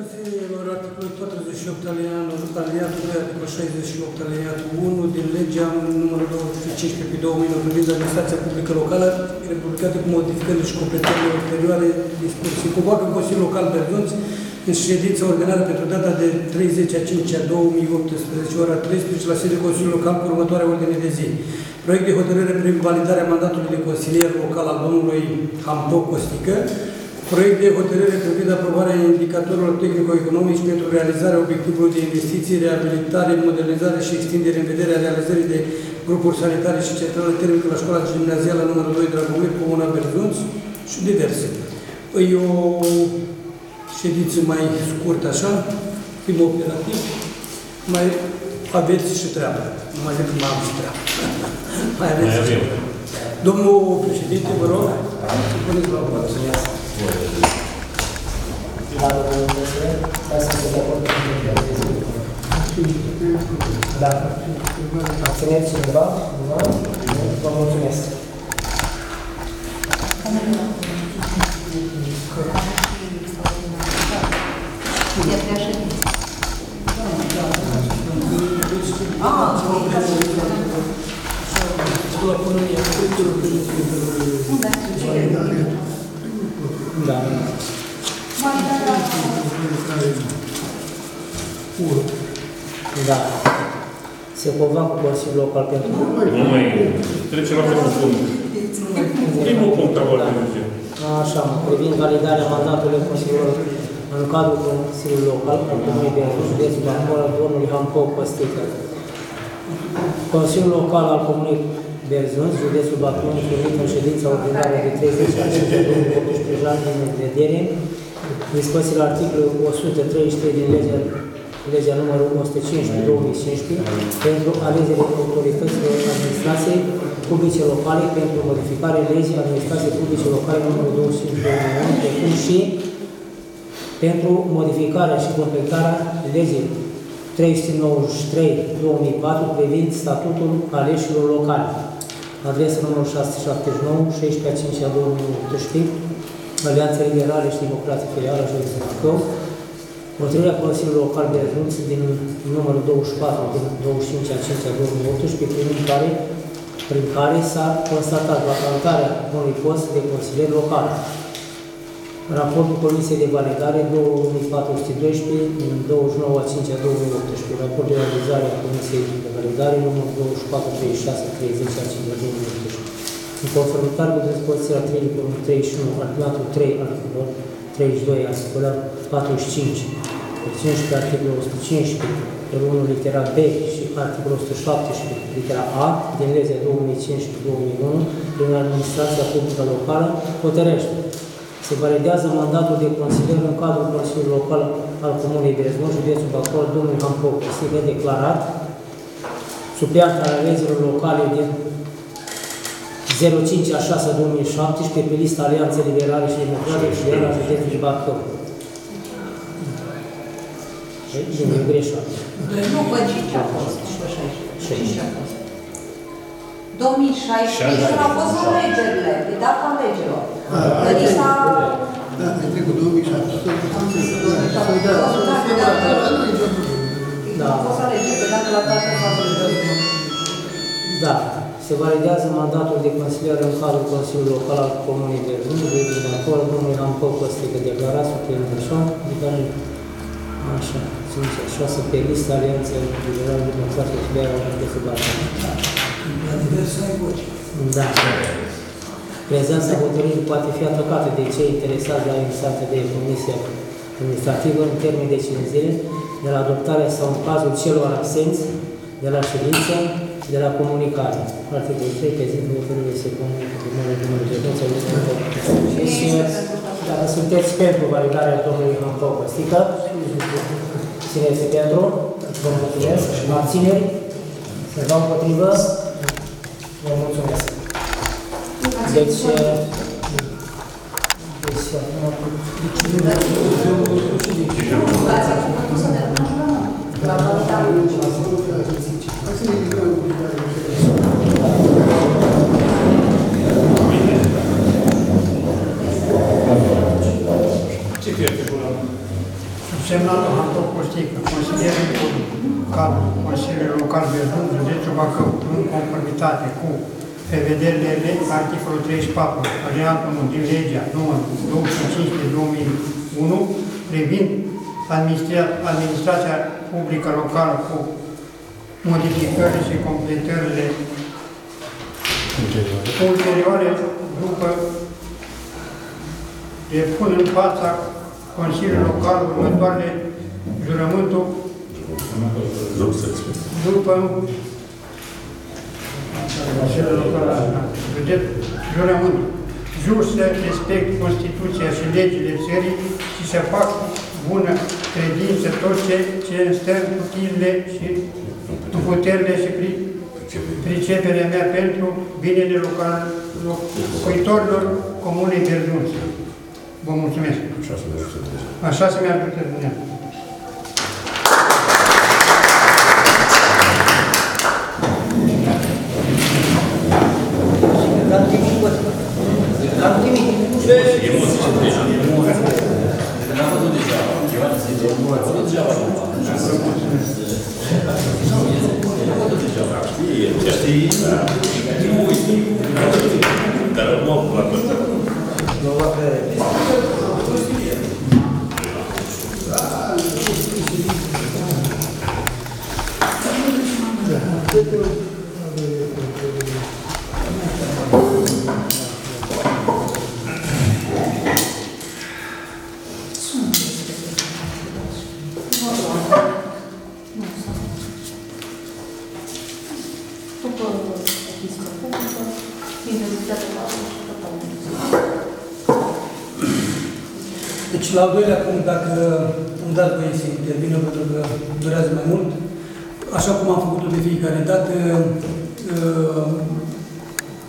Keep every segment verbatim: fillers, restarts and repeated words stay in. dispozițiilor articolului patruzeci și opt alineatul doi, articolul șaizeci și opt alineatul unu din legea numărul două sute cincisprezece pe două mii nouă privind administrația publică locală, republicată cu modificările și completările ulterioare dispoziții. Convoacă Consiliul Local Berzunț în ședință ordinară pentru data de treizeci a cincea două mii optsprezece, ora treisprezece, la sediul Consiliului Local, cu următoarea ordine de zi. Proiect de hotărâre privind validarea mandatului de consilier local al domnului Hamdoc Costică. Proiect de hotărâre privind aprobarea indicatorilor tehnico-economici pentru realizarea obiectivului de investiții, reabilitare, modernizare și extindere în vederea realizării de grupuri sanitare și centrale termică la școala gimnazială numărul doi Dragomir, comuna Berzunț și diverse. E o ședință mai scurtă așa, fiind operativ, mai aveți și treabă. Nu mai zic că mai am și treabă. Mai aveți și treabă. Domnul președinte, vă rog, puneți la urmă. Da, domnul președinte, vreau să fiți de acord cu dumneavoastră. Da. Abțineți undeva? Vă mulțumesc. Da. Da. Se convoacă Consiliul Local pentru... Nu mai trece la primul punct. Primul punct a vorbit de ce. Așa, privind validarea mandatului Consiliului în cadrul Consiliului Local, al Comunei Berzunț, județul Bacău, al domnului Hamdoc Costică. Consiliul Local al Comunei Berzunț, județul Bacău, primit în ședința ordinară de treizeci și șase două mii optsprezece ani din vedere, dispozițiile articolului o sută treizeci și trei din legea legea numărul o sută cincisprezece pe două mii cincisprezece pentru alegerile autorităților administrației publice locale pentru modificare legii administrației publice locale numărul douăzeci și cinci pe două mii unu, precum și pentru modificarea și completarea legii trei sute nouăzeci și trei pe două mii patru privind statutul aleșilor locale. Adresa numărul șase sute șaptezeci și nouă, șaisprezece a cincea două mii optsprezece, Alianța Liberală și Democrație Filială Județul Bacău. Hotărârea Consiliului Local Berzunț din numărul douăzeci și patru din douăzeci și cinci a cincea două mii optsprezece, prin care, prin care s-a constatat vacantarea unui post de consilier local. Raportul Comisiei de Validare două mii patru sute doisprezece din douăzeci și nouă a cincea două mii optsprezece, raportul de realizare a Comisiei de Validare numărul douăzeci și patru treizeci și șase treizeci a cincea două mii optsprezece. În conformitate cu dispoziția trei punct treizeci și unu, alineatul trei, articolul treizeci și doi, articolul patruzeci și cinci, cincisprezece, articolul o sută cincisprezece, pe unul litera B și articolul o sută șaptesprezece, litera A, din legea două mii cincisprezece două mii unu, din administrația publică locală, hotărăște. Se validează mandatul de consilier în cadrul Consiliului Local al Comunei Berzunț, județul Bacău, domnul Hamdoc Costică, declarat sub iarta alegerilor locale din zero cinci a șasea două mii șaptesprezece pe lista Alianței Liberale și Democrate și era județul Bacău. Nu e greșeală. Nu, pe cinci a fost. două mii șaisprezece au fost alegerile, de data alegerilor. Pe lista... Da, ai trecut două mii șaptesprezece. Da, au fost alegeri, de data la data s-a alegeri. Da. Se validează mandatul de consilier în cadrul Consiliului Local al Comunei Berzunț, județul Bacău, domnul Hamdoc Costică, declarat sub iarta așa, pe lista Alianței Liberale Democrate și Bacău, județul Bacău. La diverse ai voci. Da. Prezența hotărârii poate fi atacată de cei interesați la instanță de comisia administrativă în termen de cinci zile, de la adoptarea sau în cazul celor absenți, de la ședință, de la comunicare. Articolul trei, prezintă hotărârile se comunică cu numărul numărul de ședință. Și dacă sunteți pentru validarea domnului Hamdoc Costică, țineți pentru, vă mulțumesc, abțineri, se dau împotrivă. Vă mulțumesc. Deci... Deci... Ce pierde cu la mână? Ce local Berzunț, județ Bacău, în conformitate cu prevederile articolul treizeci și patru, alineatul unu din legea numărul două sute cincisprezece din două mii unu, privind administra administrația publică locală cu modificările și completările ulterioare, după depun în fața Consiliului Local următoarele jurământul după jurământ, jur să respect Constituția și legile țării și să fac bună credință tot ce, ce îmi stă în putinile și în puterile și pri, priceperea mea pentru binele locuitorilor comunei Berzunț. Vă mulțumesc! Așa se mi-a plăcut dumneavoastră. Deci, la al doilea punct, dacă îmi dați voie să intervină, pentru că durează mai mult, așa cum am făcut-o de fiecare dată,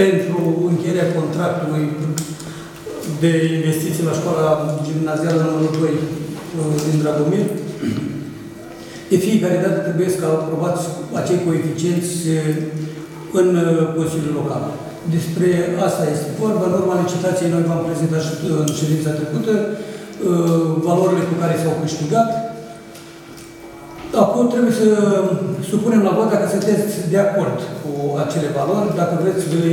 pentru încheierea contractului de investiții la școala gimnazială numărul doi din Dragomir, de fiecare dată trebuie să aprobați acei coeficienți în Consiliul Local. Despre asta este vorba. În urma licitației, noi v-am prezentat în ședința trecută valorile cu care s-au câștigat. Acum trebuie să supunem la vot dacă sunteți de acord cu acele valori, dacă vreți să le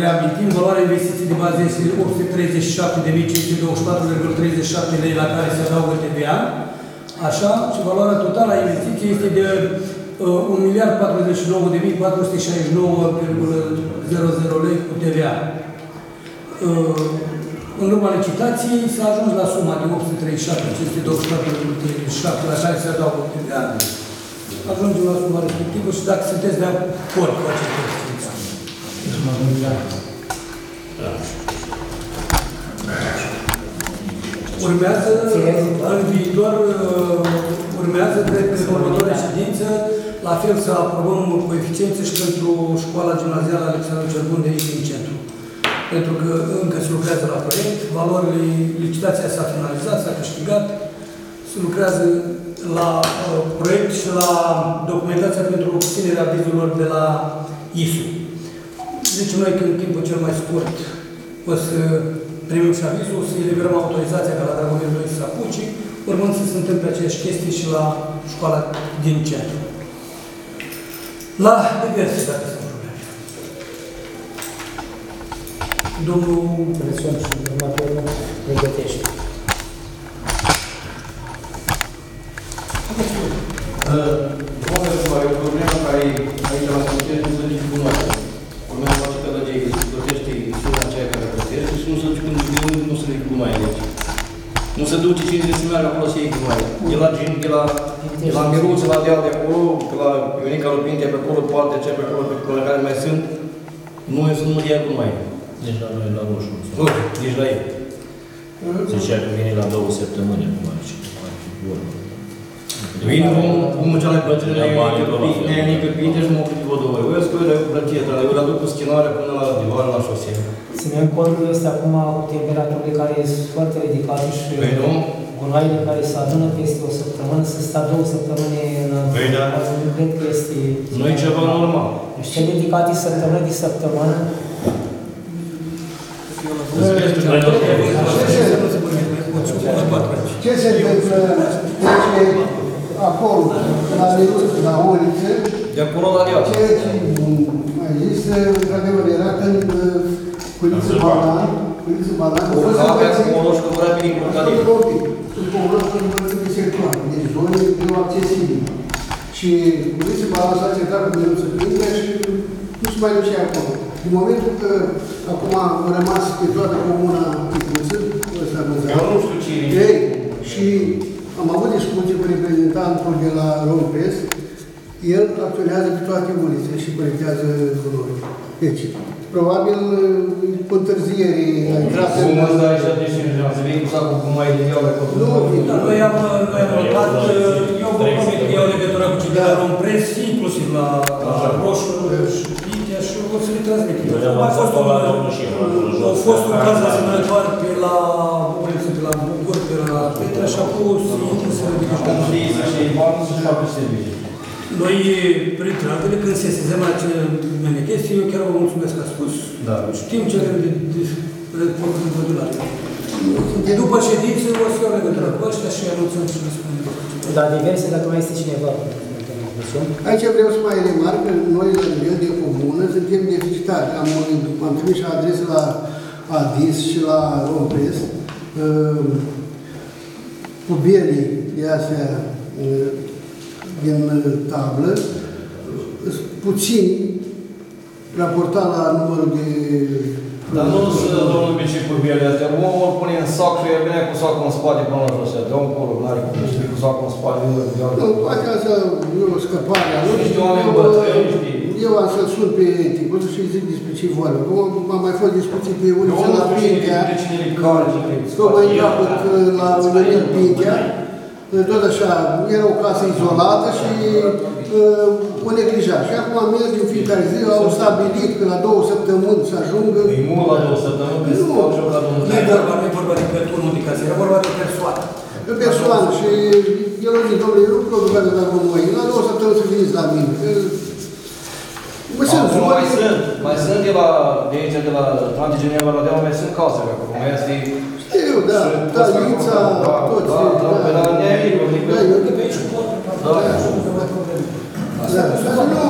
reamintim. Valoarea investiției de bază este opt sute treizeci și șapte de mii cinci sute douăzeci și patru virgulă treizeci și șapte lei, la care se adaugă T V A. Așa, și valoarea totală a investiției este de un miliard patruzeci și nouă de mii patru sute șaizeci și nouă virgulă zero zero lei cu T V A. În urma licitației s-a ajuns la suma de opt sute treizeci și șapte mii cinci sute douăzeci și patru virgulă treizeci și șapte la care se adaugă T V A. Ajungem la suma respectivă și dacă sunteți de acord cu aceste investiții. Urmează, în viitor, urmează, cred că, următoarea ședință, la fel să aprobăm coeficiențe și pentru școala gimnazială Alexandru Cervund de aici din centru. Pentru că încă se lucrează la proiect, valorile, licitația s-a finalizat, s-a câștigat, se lucrează la uh, proiect și la documentația pentru obținerea vizurilor de la I S U. Deci noi, când timpul cel mai scurt, o să primim și avizul, să eliberăm autorizația ca la Dragomir doi să apuci, urmând să se întâmple aceleași chestii și la școala din centru. La diverse, dacă sunt probleme. Domnul profesor și următorul pregătește. Vom rezolva, e o problemă care aici la Sfântul nu se nici cunoaște. Urmează face că legea găsește suma aceea care găsește și nu se duce când nu se duce cum mai aici. Nu se duce cinci decimare acolo să iei cum mai aici. De la la Miruță, la deal de acolo, la Ionica Lupintea pe acolo, poate aceea pe acolo, pe care mai sunt, nu ia cum mai aici. Nici la noi, la Roșu. Nu, nici la ei. Se zicea că vine la două săptămâni acum aici. Vine omul ce-a plătire, ne-a necăpite și mă oprit vă două. Eu spui, eu plătie, dar eu le aduc cu schinarea până la divară, la șosea. Ținem contul ăsta acum cu temperaturile care sunt foarte ridicate și gunoaiele care se adună peste o săptămână, să sta două săptămâni în... Păi da. Nu cred că este... Nu-i ceva normal. Deci ce ridicate săptămână de săptămână. Ce se întâmplă? acolo, la Liut, la Orice, de acolo la Liut. Ceea ce mai există, într-adevăr, era când culiță banan, culiță banan, o să aveți culoșcă vrea bine curcanii. Sunt culoșcă învăță de sectoare, deci zone greu accesibile. Și culiță banan s-a certat cu Liuță Pindea și nu se mai ducea acolo. Din momentul că acum a rămas pe toată comuna Ticuță, ăsta văzat, ei, și am avut discuții cu reprezentantul de la Rompes, el acționează pe toate ulițe și colectează culorile. Deci, probabil cu întârzierii a intrat în... Cum ăsta aici de cinci ani, să vei cu sacul cum mai iau de copii? Nu, noi am notat, eu vă promit că iau legătura cu cei de la Rompes, inclusiv la Roșu, și o să le transmit. A fost un caz asemănător pe la București, pe la Bucur, pe la Petra și acolo se ridică. Noi, printre altele, când se sezăm la acele chestii, eu chiar vă mulțumesc că ați spus. Știm ce avem de rezolvat. După ședință, o să iau legătura cu ăștia și anunțăm ce vă spunem. La diverse, dacă mai este cineva. Aici vreau să mai remarc că noi, la nivel de comună, suntem deficitari. Am, am trimis și adrese la A D I S și la Rompres. Cu bielii astea din tablă, puțin raportat la numărul de... Dar nu sunt, domnul Bici, cu bielii astea. Omul îl pune în sac și el venea cu sacul în spate până la jos. De un colo, n-are cum să fie cu sacul în spate. Nu, poate asta e o scăpare a lui. Eu am să-l sun pe Ticuță și îi zic despre ce vorbim. Am mai fost discuții pe ulița la Pintea. Tocmai în capăt la Unămir Pintea. Tot așa, era o casă izolată și o neglija. Și acum merg în fiecare zi, au stabilit că la două săptămâni să ajungă... Nu-i mult la două săptămâni, că se fac ceva la două săptămâni. Nu e vorba de persoană, era vorba de persoană. De persoană și el a zis, domnule, nu preocupează dacă nu mă iei, la două săptămâni să veniți la mine. Mai sunt, mai sunt de aici, de la Trante Geneva, la Deama, mai sunt cauze pe acolo. Mai este... Știu, da, da, Lița, toți... Da, da, pe la Neair, da, eu de pe aici pot... Da, da, nu,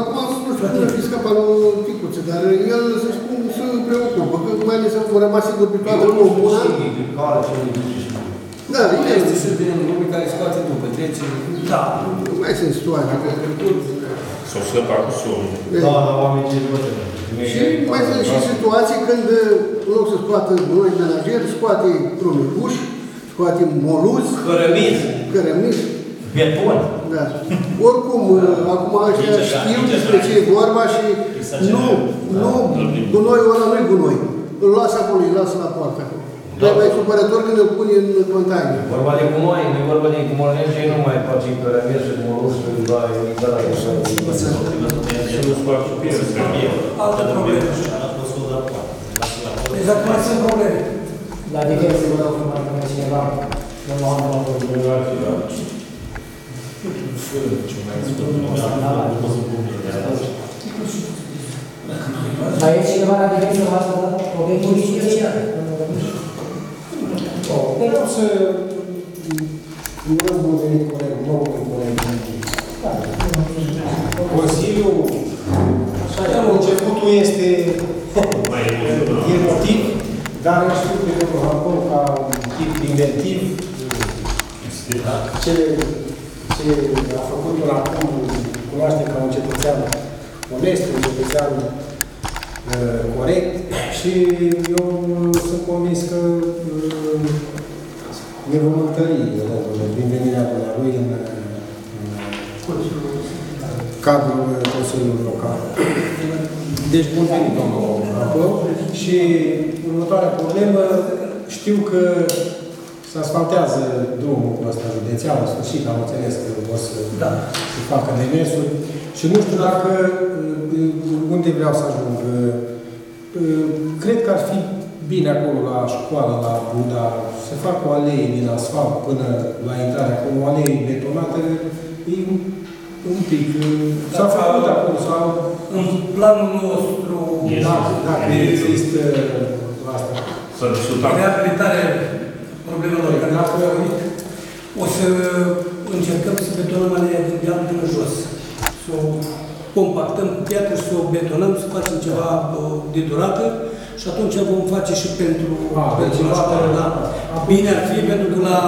acum nu știu cum ar fi scăpat la o Ticuță, dar el, să spun, se preocupă, că mai ales a rămas sigur pe toată lumea. Da, este să vedem lumii care scoate după, trece... Da, nu mai sunt situații, că s-au scăpat cu somnul. Da, la oamenii ce văd. Și mai sunt și situații când, în loc să scoată noi menajeri, scoate promiguși, scoate moluzi, cărămizi, cărămizi, beton. Da. Oricum, acum ăștia știu despre ce e vorba și nu, nu, gunoi ăla nu-i gunoi. Îl lasă acolo, îl lasă la poartă. Dar mai supărător când îl pune în container. Vorba de gumoi, nu e vorba de gumolnești, ei nu mai fac și cărămizi și moluzi, pentru că e exact așa. Altă problemă. Exact mai sunt probleme. La diverse vă dau cum ar trebui cineva. Nu am luat o problemă. Ce mai sunt? Mai e cineva la diverse vă asta? Problemul nici de cea. Vreau să... Vreau să vă venit colegul, vă rog cu colegul. Consiliul, începutul este emotiv, dar eu știu că eu mă acum ca un tip inventiv. Ce a făcut până acum, cunoaște ca un cetățean onest, un cetățean corect și eu sunt convins că ne vom întări din venirea lui în cadrul Consiliului Local. Deci, bun venit, domnul acolo. Și următoarea problemă, știu că se asfaltează drumul ăsta județean, la sfârșit, am înțeles că vor să se facă demersuri. Și nu știu dacă, unde vreau să ajung. Cred că ar fi bine acolo, la școală, la Buda, să facă o alee din asfalt până la intrare, acolo, o alee betonată, un pic. S-a făcut acolo sau... În planul nostru... Da, există asta. Reabilitarea problemelor care le-a făcut. O să încercăm să betonăm alea de deal până jos. Să o compactăm cu piatră, să o betonăm, să facem ceva de durată și atunci vom face și pentru ceva care, da, bine ar fi, pentru că la,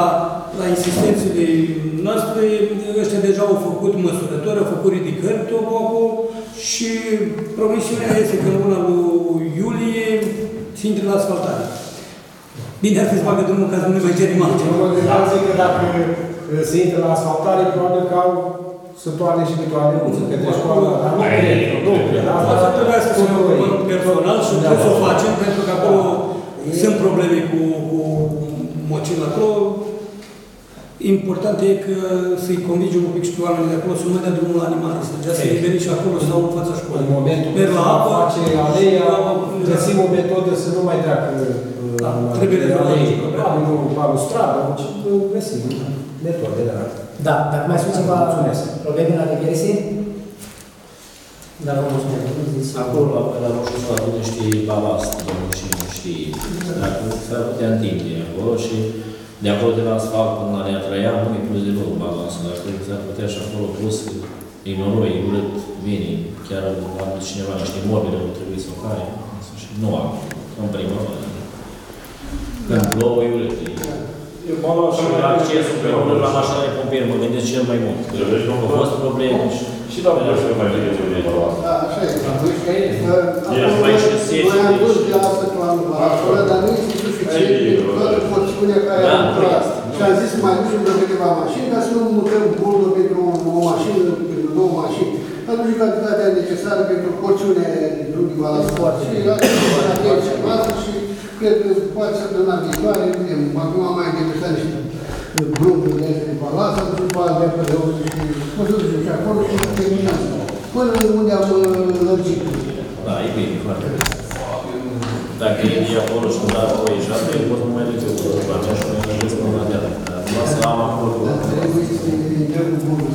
la insistențele noastre, ăștia deja au făcut măsurători, au făcut ridicări, tot acolo, și promisiunea este că în luna lui iulie se intre la asfaltare. Bine ar fi să facă drumul ca să nu ne mai cerim altceva. Mă gândeam că dacă se intre la asfaltare, probabil că au sătoane și bitoane multe către școală. Dar nu cred, nu cred. Asta trebuia să se ocupăm personal și trebuie să o facem, pentru că acolo sunt probleme cu mocinul acolo. Important e că să-i convingem un pic și pe oamenii de acolo să nu dea drumul la animale, să deja să-i veni și acolo sau în fața școlii. În momentul când se face aleia, găsim o metodă să nu mai treacă aleii. Probabil nu la stradă, ci găsim metode de alea. Da, dacă mai sunt ceva probleme la regresie? Dar vă mulțumesc. Acolo, la roșu, s-o adună niște balast, domnul și nu știe. Dacă nu, s-ar putea întinde acolo și de acolo de la asfalt până la Nea Traian, nu e plus deloc balansul, dar cred că s-ar putea și acolo plus că e noroi, e urât, vine, chiar a dus cineva niște morbile, nu trebuie să o care, și nu am, în prima oară. Când plouă, e urât. Și la accesul pe urmă, la mașina de pompieri, mă gândesc cel mai mult. Au fost probleme și... Și la urmă, mai vedeți unde e bărbat. Da, așa e. Noi am dus de astăzi la urmă, dar nu este suficient pentru porțiunea care a lucrat. Și am zis, mai ducem de câteva mașini, dar să nu mutăm bulbă pentru o mașină, pentru două mașini. Am dus cantitatea necesară pentru porțiunea de drum de balaspoară. Și la urmă, și cred că poate să dăm la viitoare. Acum am mai interesat niște grupurile de balasă, după alea pe de opt și... Mă să ducem și acolo și terminăm. Până unde am lărgit. Da, e bine, foarte bine. Dacă e acolo și nu da o ieșată, e pot mai duce o bărbația și nu e lărgeți până la deală. Dar să am acolo... Dar trebuie să ne vedem cu bunul,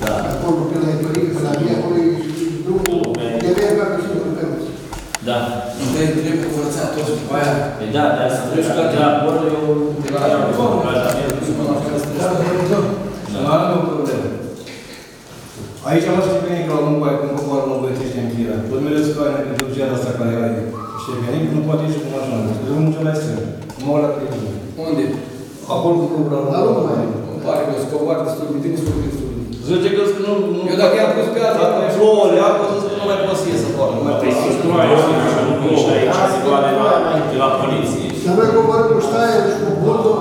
că acolo pe la Etorică, că la mine acolo e drumul, de avea ca pe și drumul pe urmă. Da. Nu dai drept forțat toți după aia. Păi da, dar să treci ca de la bordă, eu... De la aia, nu mă ajut. Dar nu are o problemă. Aici am aștept venit că la lungul aia, când coboară mă băietește în Chira. Tot mereu se care pentru geara asta care era ei. Și e venit, nu poate ieși cu mașina. Drumul cel mai strâng. Nu mă arată de bine. Unde? Acolo cu problemă. La lungul aia. Îmi pare că o scoboară destul de bine, destul de bine. Zice că nu... Eu dacă i-am pus pe asta, floul de apă, să nu mai poți să ies afară. Nu mai poți să nu mai poți să nu ești aici, să doar de la poliție. Să mai coboară cu ștaie și cu bordul.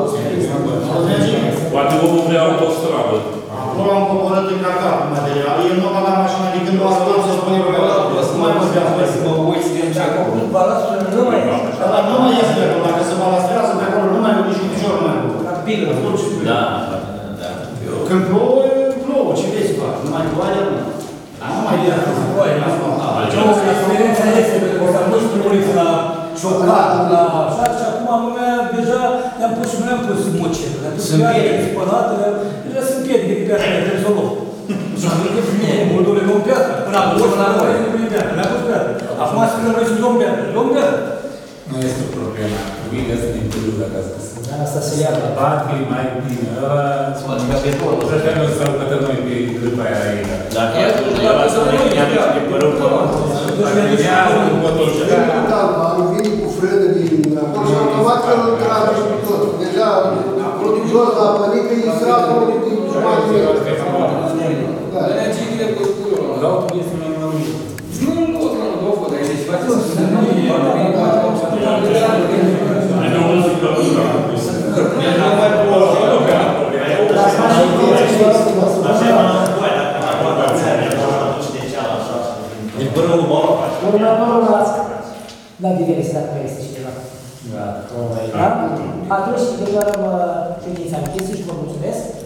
Poate vom pe autostradă. Acolo am coborât în caca cu material. Eu nu am dat mașina de când o ascult să spunem pe ăla. Să mai mă zbeam să mă uiți din ce acolo. Balasul nu mai este. Dar nu mai este pe acolo. Dacă se balastează pe acolo, nu mai văd nici un picior mai mult. Rapidă. Da. Când plouă, plouă. Ce vezi, bă? Nu mai plouă alea, nu. Nu mai e alea. Experiența este pentru că s-a pus primuriți la șocat, la așa, și acum lumea deja le-am pus și nu le-am pus în mocere. Sunt pietri. Deja sunt pietri de piatră, le-am pus o loc. Și am venit cu mine, mă duc în piatră. Până am pus la noi, nu e piatră, le-am pus piatră. Acum spunem noi și luăm piatră, luăm piatră. Nu este o problemă. Bine să ne întâlnim dacă ați spus. Dar asta se ia la parcă, e mai bine. Să facem ca pe tot. Să fie noi să răbătăm noi pe râpa aia aici. Dacă e atunci, la asta nu e piatră, e pe râpa. Am venit cu frână din acolo și am luat că nu trage și tot. Deja, jos la părică, e srapul din jumătate de râpa. Dar alea ce e direct cu eu ăla. Dau tu este mai mult. Nu, nu, nu, nu, nu, dar e de ceva ce o să nu e la diversitate care este cineva. Da. Atunci, declarăm ședința închisă și vă mulțumesc.